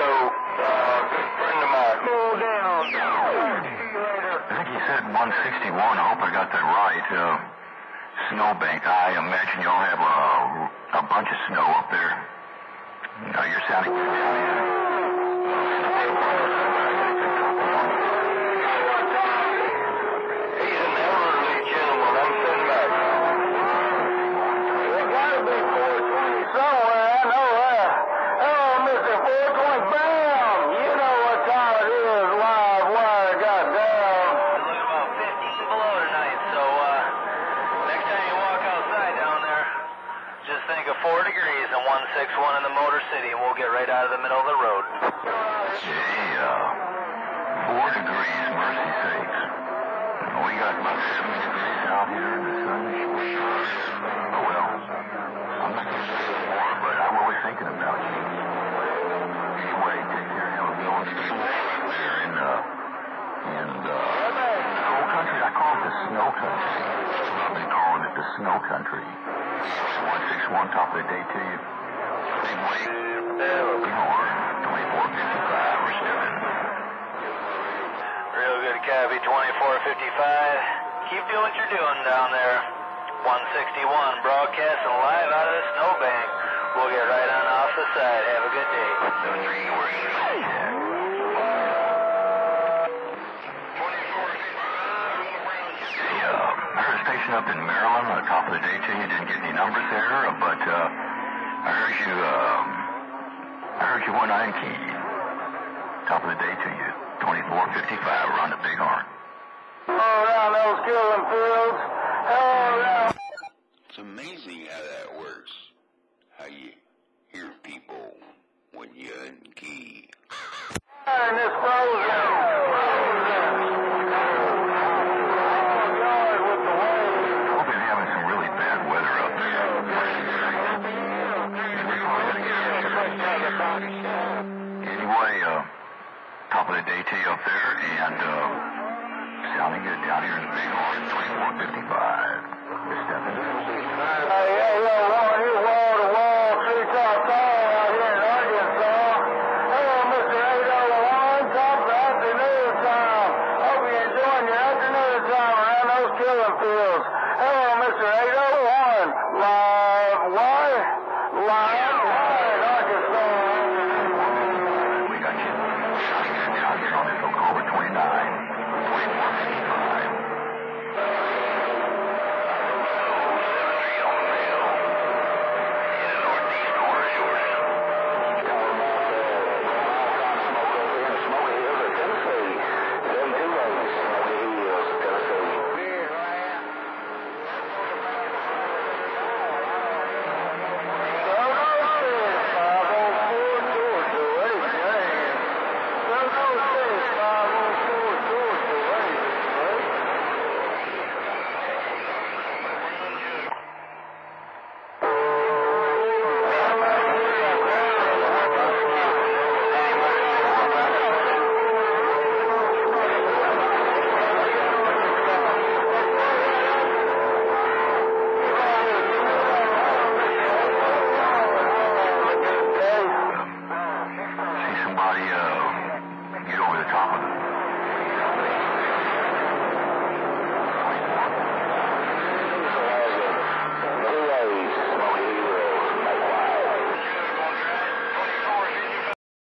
So, good friend of mine. Cool down. See you later. I think he said 161. I hope I got that right. Snowbank. I imagine y'all have a bunch of snow up there. No, you're sounding. Fields. Hello, Mr. 801. Live wire. Live.